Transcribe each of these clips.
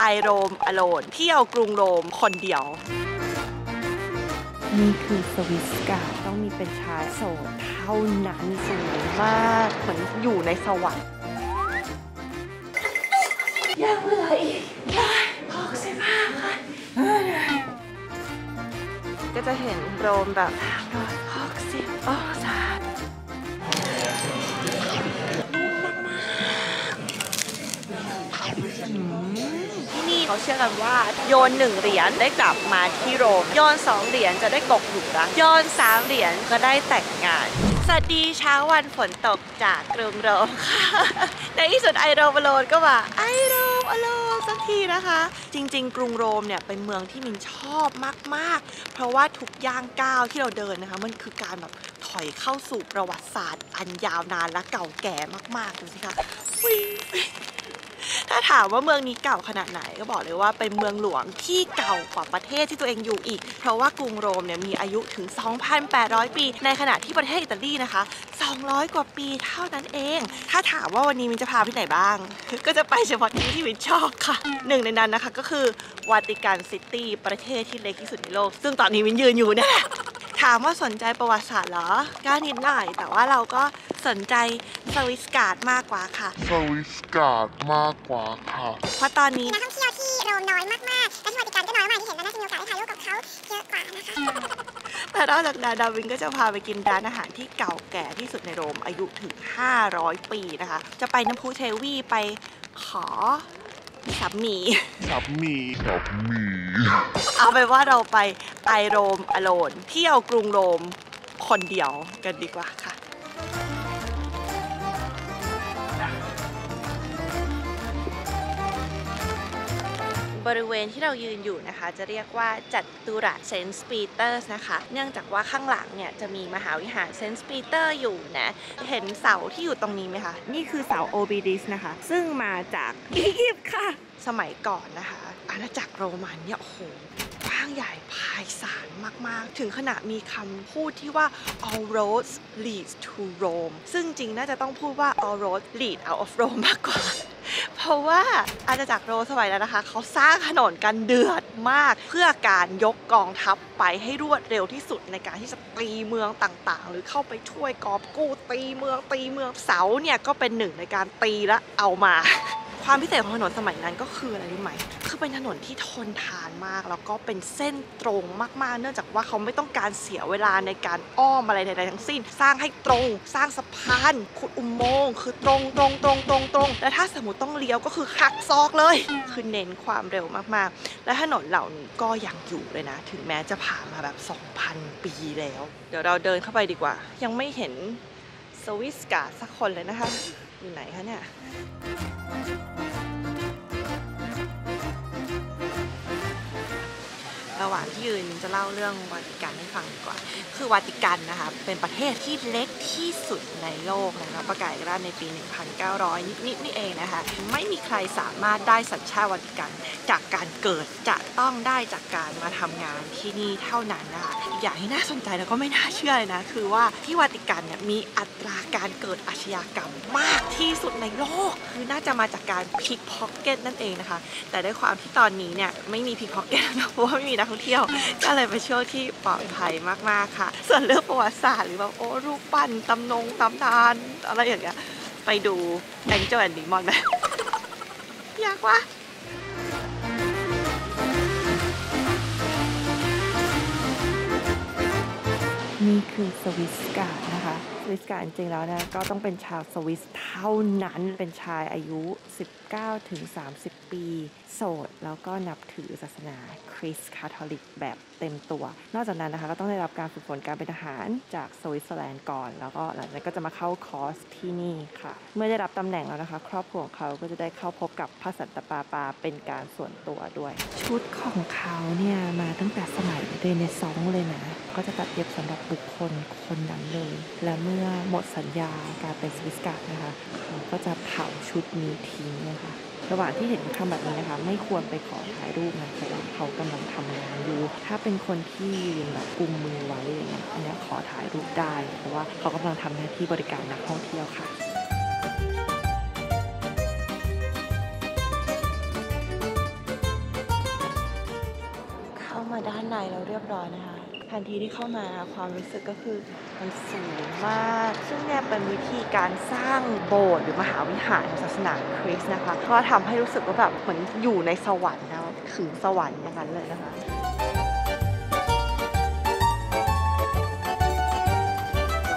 I roam alone เที่ยวกรุงโรมคนเดียวนี่คือสวิสกาต้องมีเป็นชายโสดเท่านั้นสวยมากเหมือนอยู่ในสวรรค์ยังเหลืออีก65ค่ะก็จะเห็นโรมแบบ360องศาที่นี่เขาเชื่อกันว่าโยน1เหรียญได้กลับมาที่โรมโยน2เหรียญจะได้ตกหลุมรักโยน3เหรียญก็ได้แต่งงานสวัสดีเช้าวันฝนตกจากกรุงโรมค่ะในที่สุดไอโรมอโลนก็ว่าไอโรมอโลนสักทีนะคะจริงๆกรุงโรมเนี่ยเป็นเมืองที่มินชอบมากๆเพราะว่าทุกย่างก้าวที่เราเดินนะคะมันคือการแบบถอยเข้าสู่ประวัติศาสตร์อันยาวนานและเก่าแก่มากๆดูสิคะถ้าถามว่าเมืองนี้เก่าขนาดไหนก็บอกเลยว่าเป็นเมืองหลวงที่เก่ากว่าประเทศที่ตัวเองอยู่อีกเพราะว่ากรุงโรมเนี่ยมีอายุถึง 2,800 ปีในขณะที่ประเทศอิตาลีนะคะ200 กว่าปีเท่านั้นเองถ้าถามว่าวันนี้มินจะพาไปไหนบ้างก็จะไปเฉพาะที่ที่มินชอบค่ะหนึ่งในนั้นนะคะก็คือวาติกันซิตี้ประเทศที่เล็กที่สุดในโลกซึ่งตอนนี้มินยืนอยู่เนี่ยถามว่าสนใจประวัติศาสตร์เหรอก็นิดหน่อยแต่ว่าเราก็สนใจสวิสการ์ดมากกว่าค่ะสวิสการ์ดมากกว่าค่ะเพราะตอนนี้นักท่องเที่ยวที่โรมน้อยมากๆและที่วาติกันก็น้อยมากที่เห็นแล้วน่าจะมีโอกาสได้ถ่ายรูปกับเขาเยอะกว่านะคะแต่นอกจากนั้นดาวินก็จะพาไปกินร้านอาหารที่เก่าแก่ที่สุดในโรมอายุถึง500ปีนะคะจะไปน้ำพุเทวีไปขอสับหมีเอาไปว่าเราไปไอโรมอโลนเที่ยวกรุงโรมคนเดียวกันดีกว่าค่ะบริเวณที่เรายืนอยู่นะคะจะเรียกว่าจัตุรัสเซนต์ปีเตอร์สนะคะเนื่องจากว่าข้างหลังเนี่ยจะมีมหาวิหารเซนต์ปีเตอร์อยู่นะเห็นเสาที่อยู่ตรงนี้ไหมคะนี่คือเสาโอบีลิสนะคะซึ่งมาจากอียิปต์ค่ะสมัยก่อนนะคะอาณาจักรโรมันเนี่ยโหกว้างใหญ่ไพศาลมากๆถึงขนาดมีคำพูดที่ว่า all roads lead to Rome ซึ่งจริงน่าจะต้องพูดว่า all roads lead out of Rome มากกว่าเพราะว่าอาณาจักรโรมสมัยนั้นนะคะเขาสร้างถนนกันเดือดมากเพื่อการยกกองทัพไปให้รวดเร็วที่สุดในการที่จะตีเมืองต่างๆหรือเข้าไปช่วยกอบกู้ตีเมืองเสาเนี่ยก็เป็นหนึ่งในการตีและเอามาความพิเศษของถนนสมัยนั้นก็คืออะไรรู้ไหมคือเป็นถนนที่ทนทานมากแล้วก็เป็นเส้นตรงมากๆเนื่องจากว่าเขาไม่ต้องการเสียเวลาในการอ้อมอะไรใดๆทั้งสิ้นสร้างให้ตรงสร้างสะพานขุดอุโมงค์คือตรงและถ้าสมมติต้องเลี้ยวก็คือหักซอกเลยคือเน้นความเร็วมากๆและถนนเหล่านี้ก็ยังอยู่เลยนะถึงแม้จะผ่านมาแบบ 2,000 ปีแล้วเดี๋ยวเราเดินเข้าไปดีกว่ายังไม่เห็นสวิสการ์ดสักคนเลยนะคะอยู่ไหนคะเนี่ยระหว่างที่ยืนจะเล่าเรื่องวาติกันให้ฟังดีกว่าคือวาติกันนะคะเป็นประเทศที่เล็กที่สุดในโลกนะคะประกาศราชในปี 1900 นิดๆนี่เองนะคะไม่มีใครสามารถได้สัญชาติวาติกันจากการเกิดจะต้องได้จากการมาทำงานที่นี่เท่านั้นนะคะอีกอย่างที่น่าสนใจแล้วก็ไม่น่าเชื่อเลยนะคือว่าที่วาติกันเนี่ยมีอัตราการเกิดอาชญากรรมมากที่สุดในโลกคือน่าจะมาจากการพิกพ็อกเก็ตนั่นเองนะคะแต่ด้วยความที่ตอนนี้เนี่ยไม่มีพิกพ็อกเก็ตเพราะว่าไม่มีนักท่องเที่ยวก็เลยเป็นช่วงที่ปลอดภัยมากๆค่ะส่วนเรื่องประวัติศาสตร์หรือแบบโอ้รูปปั้นตำนานอะไรอย่างเงี้ยไปดูแองเจลแอนด์ดีมอนไหมอยากว่านี่คือสวิสการ์ดนะคะสวิสการ์ดจริงๆแล้วนะก็ต้องเป็นชาวสวิสเท่านั้นเป็นชายอายุ 19-30 ปีโสดแล้วก็นับถือศาสนาคริสต์คาทอลิกแบบเต็มตัวนอกจากนั้นนะคะก็ต้องได้รับการฝึกฝนการเป็นทหารจากสวิตเซอร์แลนด์ก่อนแล้วก็หลังจากนั้นก็จะมาเข้าคอร์สที่นี่ค่ะเมื่อได้รับตำแหน่งแล้วนะคะครอบครัวของเขาก็จะได้เข้าพบกับพระสันตะปาปาเป็นการส่วนตัวด้วยชุดของเขาเนี่ยมาตั้งแต่สมัยเรเนซองส์เลยนะก็จะตัดเย็บสำหรับบุคคลคนนั้นเลยและเมื่อหมดสัญญาการเป็นสวิสการ์ดนะคะเขาก็จะเผาชุดนี้ทิ้งนะคะระหว่างที่เห็นคำแบบนี้นะคะไม่ควรไปขอถ่ายรูปนะเพราะว่าเขากำลังทำงานอยู่ถ้าเป็นคนที่ยืนแบบกุมมือไว้อย่างเงี้ยอันนี้ขอถ่ายรูปได้เพราะว่าเขากำลังทำหน้าที่บริการนักท่องเที่ยวค่ะ ด้านในเราเรียบร้อยนะคะทันทีที่เข้ามาความรู้สึกก็คือมันสูงมากซึ่งเนี่ยเป็นวิธีการสร้างโบสถ์หรือมหาวิหารของศาสนาคริสต์นะคะก็ทำให้รู้สึกว่าแบบเหมือนอยู่ในสวรรค์นะถึงสวรรค์อย่างนั้นเลยนะคะ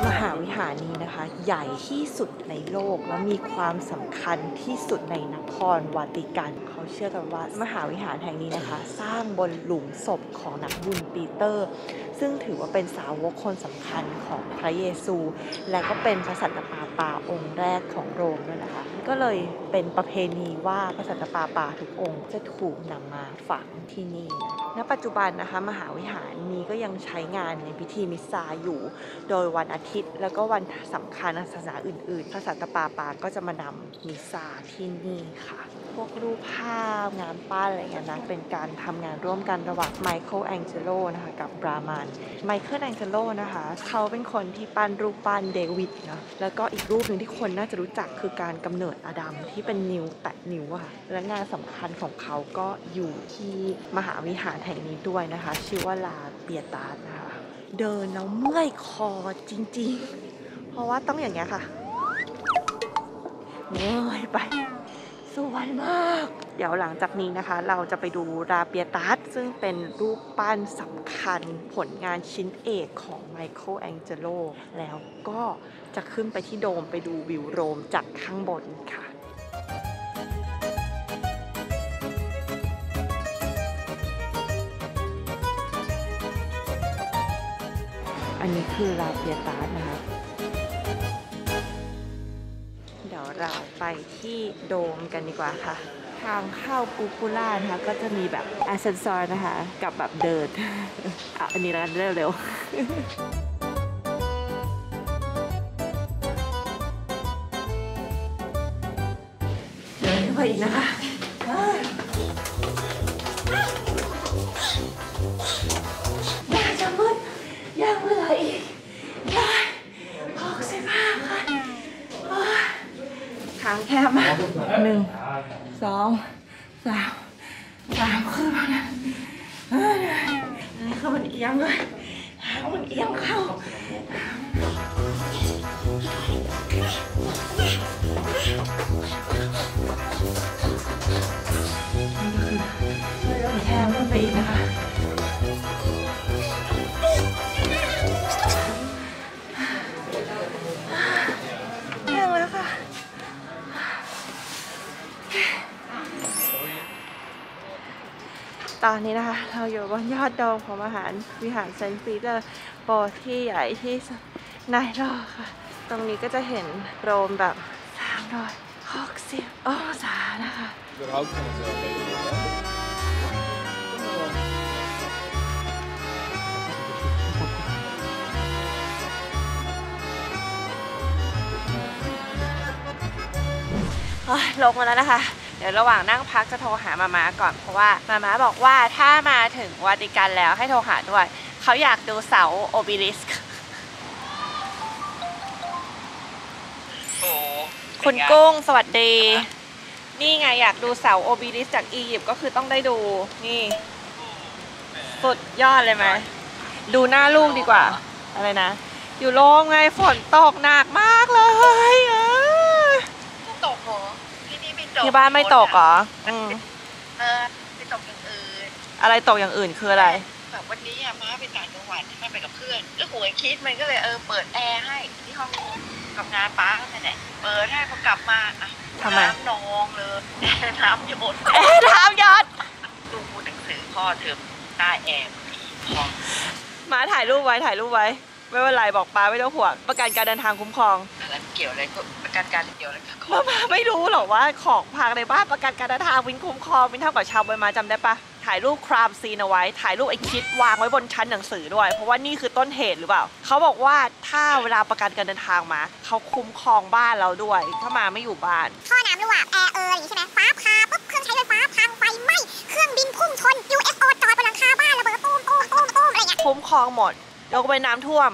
มหาวิหารนี้นะคะใหญ่ที่สุดในโลกและมีความสำคัญที่สุดในนครวาติกันเขาเชื่อกันว่ามหาวิหารแห่งนี้นะคะสร้างบนหลุมศพของนักบุญปีเตอร์ซึ่งถือว่าเป็นสาวกคนสำคัญของพระเยซูและก็เป็นพระสันตะปาปาองค์แรกของโรมด้วยนะคะก็เลยเป็นประเพณีว่าพระสันตะปาปาทุกองค์จะถูกนำมาฝังที่นี่ณปัจจุบันนะคะมหาวิหารนี้ก็ยังใช้งานในพิธีมิสซาอยู่โดยวันอาทิตย์แล้วก็วันสำคัญศาสนาอื่นๆพระสันตะปาปาก็จะมานำมิสซาที่นี่ค่ะพวกรูปภาพงานปั้นอะไรอย่างนั้นเป็นการทำงานร่วมกันระหว่างไมเคิลแองเจโลนะคะกับบรามันไมเคิลแองเจโลนะคะเขาเป็นคนที่ปั้นรูปปั้นเดวิดนะแล้วก็อีกรูปหนึ่งที่คนน่าจะรู้จักคือการกำเนิดอาดัมที่เป็นนิ้วแตะนิ้วค่ะและงานสำคัญของเขาก็อยู่ที่มหาวิหารแห่งนี้ด้วยนะคะชื่อว่าลาเปียตาสนะคะเดินแล้วเมื่อยคอจริงๆเพราะว่าต้องอย่างเงี้ยค่ะเมื่อยไปสวยมากเดี๋ยวหลังจากนี้นะคะเราจะไปดูลาเปียตัสซึ่งเป็นรูปปั้นสำคัญผลงานชิ้นเอกของไมเคิลแองเจโลแล้วก็จะขึ้นไปที่โดมไปดูวิวโรมจากข้างบนค่ะอันนี้คือลาเปียตัสนะคะเดี๋ยวเราไปที่โดมกันดีกว่าค่ะทางเข้ากูกูล่านะคะก็จะมีแบบแอสเซนซอร์นะคะกับแบบเดินอันนี้แล้วเร็วๆเดินไปอีกนะคะยากจะมืดยากมืดเลยอีกได้65ค่ะทางแคบมาก1 2 3 3คือแบบนั้นคือมันเอียงเลยมันเอียงเข้ามันแคบขึ้นไปอีกนะคะตอนนี้นะคะเราอยู่บนยอดโดมของวิหารเซนต์ปีเตอร์โบสถ์ที่ใหญ่ที่สุดในโลกค่ะตรงนี้ก็จะเห็นโรมแบบ360องศานะคะลงมาแล้วนะคะเดี๋ยวระหว่างนั่งพักจะโทรหามาม่าก่อนเพราะว่ามาม่าบอกว่าถ้ามาถึงวาติกันแล้วให้โทรหาด้วยเขาอยากดูเสาโอบิลิสก์คุณกุ้งสวัสดีนี่ไงอยากดูเสาโอบิลิสก์จากอียิปต์ก็คือต้องได้ดูนี่สุดยอดเลยไหมดูหน้าลูกดีกว่าอะไรนะอยู่โล่งไงฝนตกหนักมากเลยตกหรอที่บ้านไม่ตกเหรอไปตกอย่างอื่นอะไรตกอย่างอื่นคืออะไรแบบวันนี้ม้าไปต่างจังหวัดม้าไปกับเพื่อนก็หัวคิดมันก็เลยเปิดแอร์ให้ที่ห้องกับงานป้าเขาเนี่ยเปิดให้พอกลับมาน้ำนองเลยน้ำหยดดูหนังสือพ่อเธอใต้แอร์มาถ่ายรูปไว้ไม่เป็นไรบอกป้าไม่ต้องห่วงประกันการเดินทางคุ้มครองอะไรเกี่ยวอะไรก็ประกันการเกี่ยวอะไรป้าไม่รู้หรอกว่าของพังในบ้านประกันการเดินทางวินคุ้มครองวินเท่ากับชาวใบมาจำได้ปะถ่ายรูปครามซีนเอาไว้ถ่ายรูปไอ้คิดวางไว้บนชั้นหนังสือด้วยเพราะว่านี่คือต้นเหตุหรือเปล่าเขาบอกว่าถ้าเวลาประกันการเดินทางมาเขาคุ้มครองบ้านเราด้วยถ้ามาไม่อยู่บ้านท่อน้ำรั่วแอร์อย่างนี้ใช่ไหมฟ้าผ่าปุ๊บเครื่องใช้ไฟฟ้าพังไฟไหม้เครื่องบินพุ่งชน UFO จอดบนหลังคาบ้านระเบิดตุ้มอะไรเงี้ยคุ้มครองหมดยกเว้นน้ำท่วม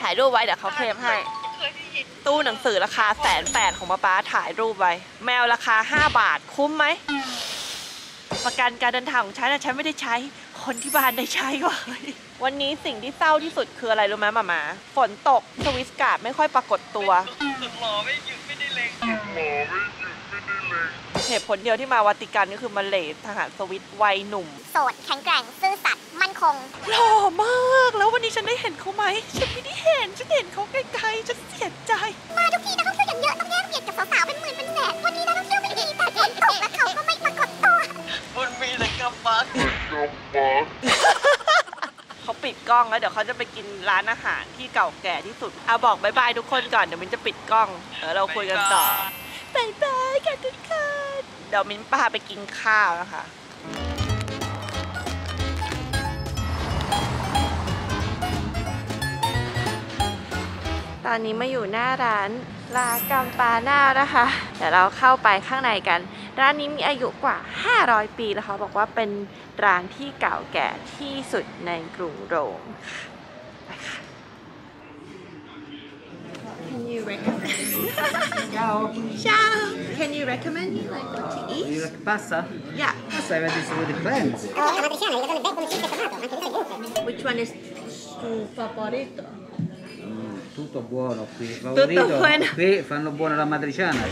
ถ่ายรูปไว้เดี๋ยวเขาเคลมให้ตู้หนังสือราคา180,000ของป้าถ่ายรูปไว้แมวราคา5 บาทคุ้มไหม ประกันการเดินทางของฉันนะฉันไม่ได้ใช้คนที่บ้านได้ใช้ว่ะวันนี้สิ่งที่เศร้าที่สุดคืออะไรรู้ไหมหมาฝนตกสวิสการ์ดไม่ค่อยปรากฏตัวหล่อไม่หยุดไม่ได้เล็งเหตุผลเดียวที่มาวาติกันก็คือมาเลทหารสวิสวัยหนุ่มโสดแข็งแกร่งซื่อสัตย์มั่นคงหล่อมากแล้ววันนี้ฉันได้เห็นเขาไหมฉันไม่ได้เห็นฉันเห็นเขาไกลๆฉันเสียใจมาทุกทีนะต้องเที่ยวกันเยอะต้องแย่งเบียดกับสาวๆเป็นหมื่นเป็นแสนวันนี้นะต้องเที่ยวไปอีกแต่ฝนตกและเขาก็ไม่ปรากฏตัวมันมีแต่กระปักเขาปิดกล้องแล้วเดี๋ยวเขาจะไปกินร้านอาหารที่เก่าแก่ที่สุดเอาบอกบายบายทุกคนก่อนเดี๋ยวมินจะปิดกล้องเราคุยกันต่อบายบายค่ะทุกคนเดี๋ยวมินพาไปกินข้าวนะคะตอนนี้มาอยู่หน้าร้านลากัมปาน่านะคะเดี๋ยวเราเข้าไปข้างในกันร้านนี้มีอายุกว่า500ปีแล้วเขาบอกว่าเป็นร้านที่เก่าแก่ที่สุดในกรุงโรมไปค่ะ Can you recommend? Ciao. Can you recommend like what to eat? Like pasta? Yeah. Pasta that is with the clams. Which one is your favorite?Tutto buono qui, favorito. Tutto buono. Qui fanno buona la matriciana.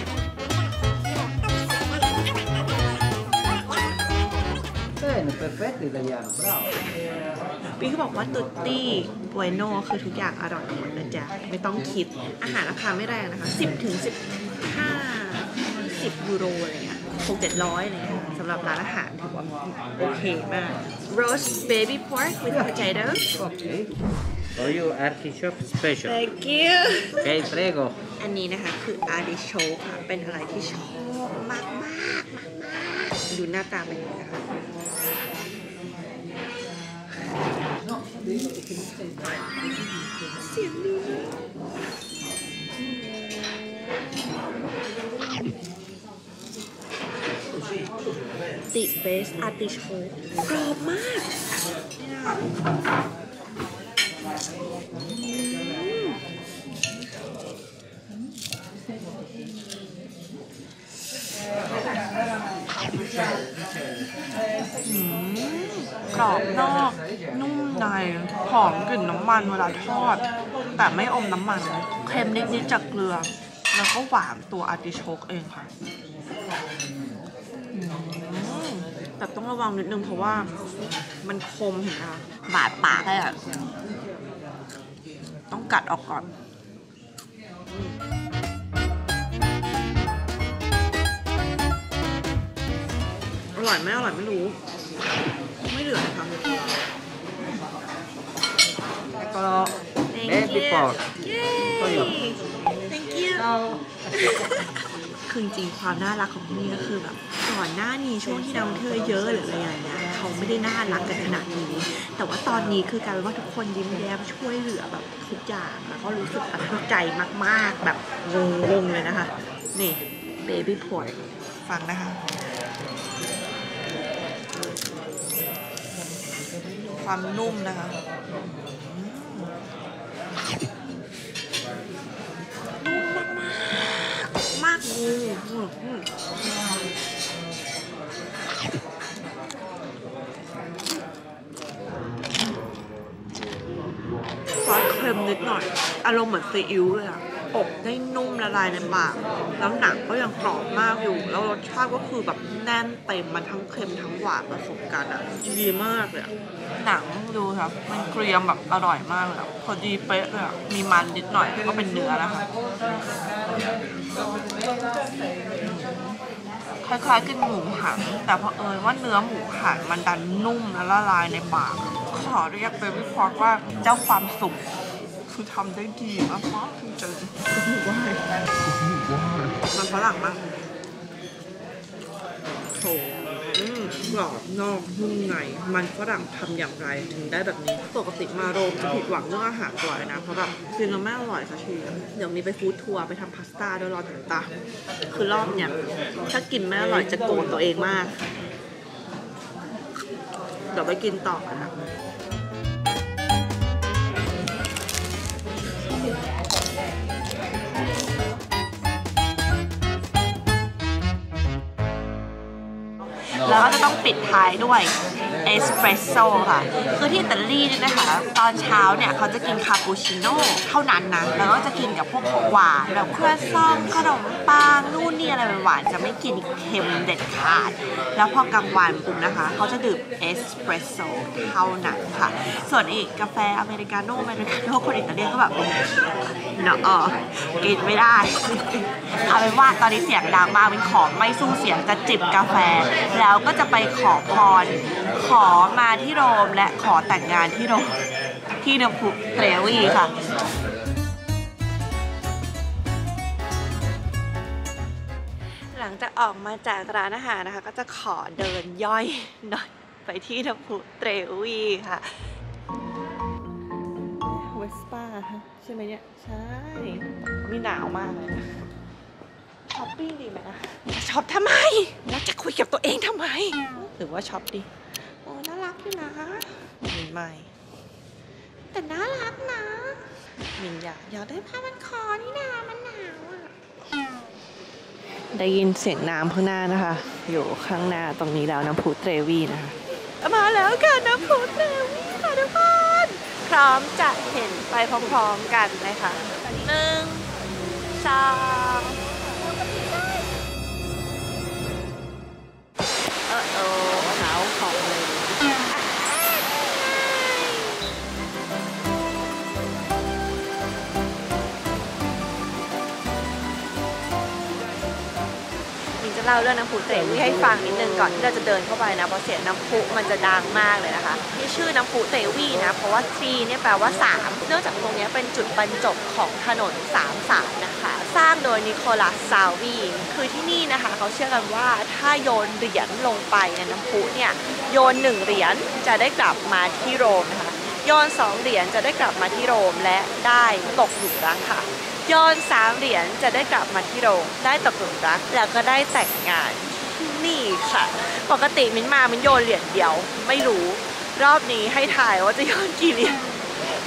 Bene, perfetto italiano, bravo. พี่เขาบอกว่าตุตตี้บวยโน่คือทุกอย่างอร่อยหมดนะจ๊ะไม่ต้องคิดอาหารราคาไม่แรงนะคะ10 ถึง 15 ยูโรอะไรเงี้ย600-700อะไรเงี้ยสำหรับร้านอาหารถือว่าโอเคมาก Roast baby pork with potatoes. Okay.For you, artichoke special. Thank you. Okay, prego. อันนี้นะคะคืออาร์ติโชคค่ะเป็นอะไรที่ชอบมากมากดูหน้าตาเป็นยังไงนะคะเสียงดีติเบสอาร์ติโชคกรอบมากกรอบนอกนุ่มในหอมกลิ่นน้ำมันเวลาทอดแต่ไม่อมน้ำมันเค็มนิดๆจากเกลือแล้วก็หวานตัวอาร์ติโชคเองค่ะแต่ต้องระวังนิดนึงเพราะว่ามันคมเห็นไหมคะบาดปากเลยอ่ะต้องกัดออกก่อนอร่อยไหมอร่อยไม่รู้ไม่เหลือค่ะแล้วก็ thank you thank you คือจริงความน่ารักของที่นี่ก็คือแบบก่อนหน้านี้ช่วงที่เราเที่ยวเยอะหรืออะไรอย่างเงี้ยเขาไม่ได้น่ารักกันขนาดนี้แต่ว่าตอนนี้คือกลายเป็นว่าทุกคนยิ้มแย้มช่วยเหลือแบบทุกอย่างแล้วก็รู้สึกประทับใจมากๆแบบงงๆเลยนะคะนี่เบบี้พอร์ตฟังนะคะความนุ่มนะคะมากซอสเค็มนิดหน่อยอารมณ์เหมือนซีอิ๊วเลยอ่ะอบได้นุ่มละลายในปากแล้วหนังก็ยังกรอบมากอยู่แล้วรสชาติก็คือแบบแน่นเต็มมันทั้งเค็มทั้งหวานผสมกันอ่ะดีมากเลยหนังดูครับมันเกรียมแบบอร่อยมากเลยพอดีเป๊ะเลยมีมันนิดหน่อยก็เป็นเนื้อนะคะคล้ายๆกินหมูหันแต่พอเอิญว่าเนื้อหมูหันมันดันนุ่มและละลายในปากขอเรียกเบบี้พอร์กว่าเจ้าความสุขคือทำได้ดีมากมากจริงๆมันฝรั่งมากโถกรอบนอกนุ่มในมันฝรั่งทำอย่างไรถึงได้แบบนี้ปกติมาโรมจะผิดหวังเรื่องอาหารบ่อยนะเพราะแบบกินแล้วไม่อร่อยสักทีเดี๋ยวมีไปฟู้ดทัวร์ไปทำพาสต้าด้วยรอถึงตาคือรอบเนี่ยถ้ากินไม่อร่อยจะโกรธตัวเองมากเดี๋ยวไปกินต่อนะ แล้วก็จะต้องปิดท้ายด้วยเอสเปรสโซ่ค่ะคือที่อิตาลีเนี่ยนะคะตอนเช้าเนี่ยเขาจะกินคาปูชิโน่เท่านั้นนะแล้วก็จะกินกับพวกของหวานแบบเครื่องซ่อมขนมปังนู่นนี่อะไรหวานจะไม่กินเค็มเด็ดขาดแล้วพอกลางวันปุ๊บนะคะเขาจะดื่มเอสเปรสโซ่เท่านั้นค่ะส่วนอีกกาแฟอเมริกาโน่คนอิตาเลียนก็แบบเนาะกินไม่ได้เอาเป็นว่าตอนนี้เสียงดังมากเป็นของไม่สู้เสียงจะจิบกาแฟแล้วก็จะไปขอพรขอมาที่โรมและขอแต่งงานที่โรมที่เนปุเตวีค่ะหลังจากออกมาจากร้านอาหารนะคะก็จะขอเดินย่อยหน่อยไปที่เนปุเตวีค่ะเวสป้าใช่ไหมเนี่ยใช่มีหนาวมากเลยช้อปปิ้งดีไหมนะช็อปทำไมแล้วจะคุยกับตัวเองทำไมหรือว่าช็อปดีโอ้น่ารักอยู่นะมินไม่แต่น่ารักนะมินอยากได้ผ้าพันคอนี่นามันหนาวอ่ะได้ยินเสียงน้ำข้างหน้านะคะอยู่ข้างหน้าตรงนี้แล้วน้ำพุเตรวีนะคะมาแล้วค่ะน้ำพุเตรวีค่ะทุกคนพร้อมจะเห็นไปพร้อมๆกันเลยค่ะ1 2หนาวของเลยมินจะเล่าเรื่องน้ำพุเตรวีให้ฟังนิดนึงก่อนที่เราจะเดินเข้าไปนะเพราะเสียงน้ำพุมันจะดังมากเลยนะคะที่ชื่อน้ำพุเตรวีนะเพราะว่าทรีเนี่ยแปลว่า3เนื่องจากตรงนี้เป็นจุดบรรจบของถนน3สายนะคะสร้างโดยนิโคลัสซาวีคือที่นี่นะคะเขาเชื่อกันว่าถ้าโยนเหรียญลงไปในน้ำพุเนี่ยโยน1เหรียญจะได้กลับมาที่โรมนะคะโยน2เหรียญจะได้กลับมาที่โรมและได้ตกหลุมรักค่ะโยน3เหรียญจะได้กลับมาที่โรมได้ตกหลุมรักแล้วก็ได้แต่งงานนี่ค่ะปกติมิ้นโยนเหรียญเดียวไม่รู้รอบนี้ให้ถ่ายว่าจะโยนกี่เหรียญ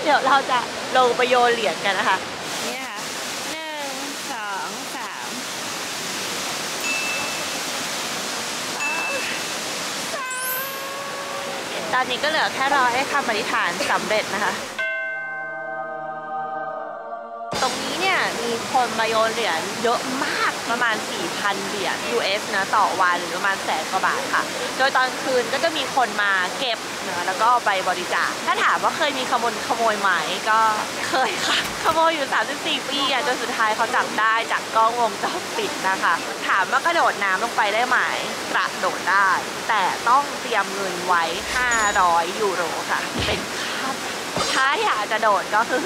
เดี๋ยวเราจะลงไปโยนเหรียญกันนะคะตอนนี้ก็เหลือแค่รอให้คำอธิษฐานสำเร็จนะคะตรงนี้เนี่ยมีคนมาโยนเหรียญเยอะมากประมาณ 4,000 เหรียญ US นะต่อวันหรือประมาณ100,000 กว่าบาทค่ะโดยตอนคืนก็จะมีคนมาเก็บนะแล้วก็ไปบริจาคถ้าถามว่าเคยมีขโมยไหมก็เคยค่ะขโมยอยู่34 ปีอ่ะจนสุดท้ายเขาจับได้จากกล้องวงจรปิดนะคะถามว่ากระโดดน้ำลงไปได้ไหมกระโดดได้แต่ต้องเตรียมเงินไว้€500ค่ะเป็นค่าถ้าอยากจะโดดก็คือ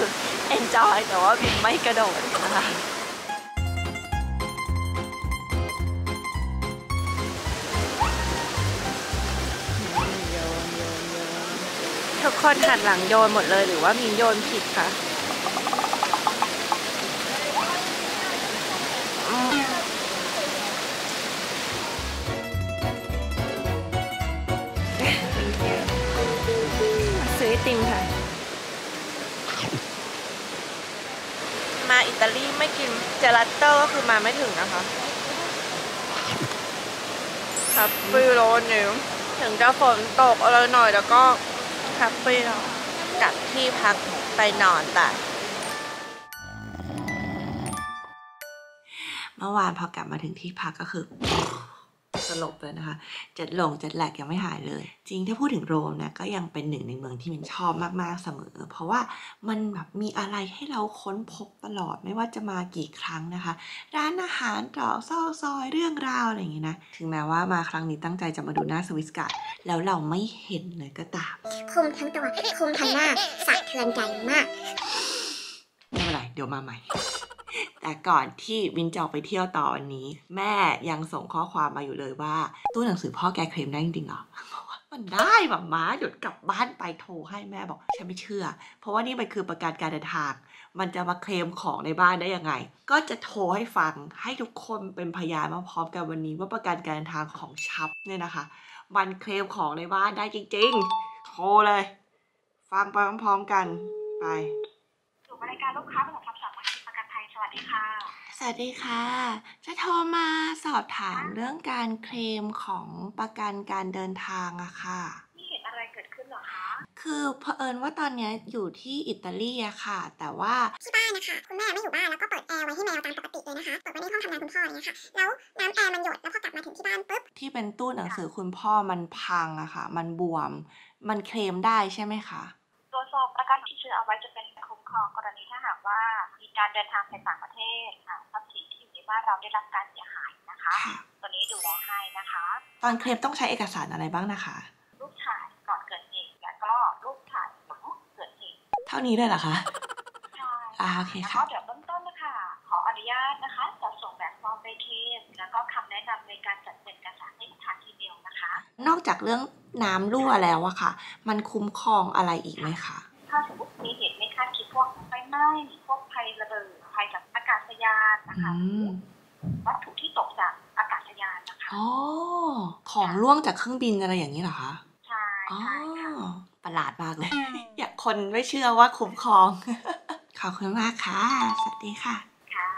enjoy แต่ว่าบินไม่กระโดดนะคะทุกคนหันหลังโยนหมดเลยหรือว่ามีโยนผิดคะซื้อไอติมค่ะมาอิตาลีไม่กินเจลาโต้ก็คือมาไม่ถึงนะคะแฮปปี้โรนนิวถึงจะฝนตกอะไรหน่อยแล้วก็แฮปปี้เนาะกลับที่พักไปนอนแต่เมื่อวานพอกลับมาถึงที่พักก็คือสลบเลยนะคะเจ็ดแหลกยังไม่หายเลยจริงถ้าพูดถึงโรมนะก็ยังเป็นหนึ่งในเมืองที่มินชอบมากๆเสมอเพราะว่ามันแบบมีอะไรให้เราค้นพบตลอดไม่ว่าจะมากี่ครั้งนะคะร้านอาหารตรอกซอกซอยเรื่องราวอะไรอย่างงี้นะถึงแม้ว่ามาครั้งนี้ตั้งใจจะมาดูหน้าสวิสการ์ดแล้วเราไม่เห็นเลยก็ตามคุมทั้งตัวคุมทั้งหน้าสะเทือนใจมากไม่เป็นไรเดี๋ยวมาใหม่แต่ก่อนที่วินจะไปเที่ยวต่อวันนี้แม่ยังส่งข้อความมาอยู่เลยว่าตู้หนังสือพ่อแกเคลมได้จริงๆเหรอบอกว่ามันได้แบบม้าหยุดกลับบ้านไปโทรให้แม่บอกฉันไม่เชื่อเพราะว่านี่มันคือประกันการเดินทางมันจะมาเคลมของในบ้านได้ยังไงก็จะโทรให้ฟังให้ทุกคนเป็นพยานมาพร้อมกันวันนี้ว่าประกันการเดินทางของชับเนี่ยนะคะมันเคลมของในบ้านได้จริงๆโทรเลยฟังไปพร้อมๆกันไปสู่บริการลูกค้าของชับสวัสดีค่ะ สวัสดีค่ะจะโทรมาสอบถามเรื่องการเคลมของประกันการเดินทางอะค่ะ นี่เหตุอะไรเกิดขึ้นเหรอคะ คือเผอิญว่าตอนเนี้ยอยู่ที่อิตาลีอะค่ะ แต่ว่าที่บ้านนะคะคุณแม่ไม่อยู่บ้านแล้วก็เปิดแอร์ไว้ให้แมวตามปกติเลยนะคะ เปิดไว้ในห้องทำงานคุณพ่อเนี่ยค่ะ แล้วน้ำแอร์มันหยดแล้วพอกลับมาถึงที่บ้านปุ๊บ ที่เป็นตู้หนังสือคุณพ่อมันพังอะค่ะ มันบวม มันเคลมได้ใช่ไหมคะตัวซองประกันที่ซื้อเอาไว้จะเป็นคุ้มครองกรณีถ้าหากว่ามีการเดินทางไปต่างประเทศทรัพย์สินที่อยู่ในบ้านเราได้รับการเสียหายนะคะตัวนี้ดูแลให้นะคะตอนเคลมต้องใช้เอกสารอะไรบ้างนะคะรูปถ่ายก่อนเกิดเหตุแล้วก็รูปถ่ายหลังเกิดเหตุเท่านี้เลยเหรอคะใช่โอเคค่ะเดี๋ยวเบื้องต้นนะคะขออนุญาตนะคะจะส่งแบบฟอร์มไปเคลมแล้วก็คำแนะนำในการจัดเก็บเอกสารให้ทางอีเมลนะคะนอกจากเรื่องน้ำรั่วแล้วอะค่ะมันคุ้มครองอะไรอีกไหมคะถ้าสมมติมีเหตุไม่คาดคิดพวกไฟไหม้พวกภัยระเบิดภัยจากอากาศยานนะคะวัตถุที่ตกจากอากาศยานนะคะอ๋อของร่วงจากเครื่องบินอะไรอย่างนี้เหรอคะใช่อ๋อประหลาดมากเลยอยากคนไม่เชื่อว่าคุ้มครองขอบคุณมากค่ะสวัสดีค่ะค่ะ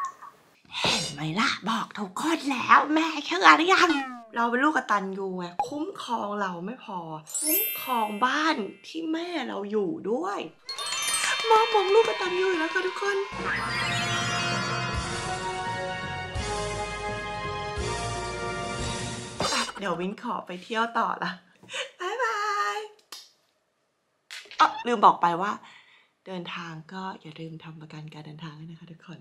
เห็นไหมล่ะบอกทุกคนแล้วแม่เชื่อหรือยังเราเป็นลูกกตัญญูไงคุ้มครองเราไม่พอคุ้มครองบ้านที่แม่เราอยู่ด้วยมองลูกกตัญญูแล้วค่ะทุกคนเดี๋ยววินขอไปเที่ยวต่อละบ๊ายบายลืมบอกไปว่าเดินทางก็อย่าลืมทำประกันการเดินทางนะคะทุกคน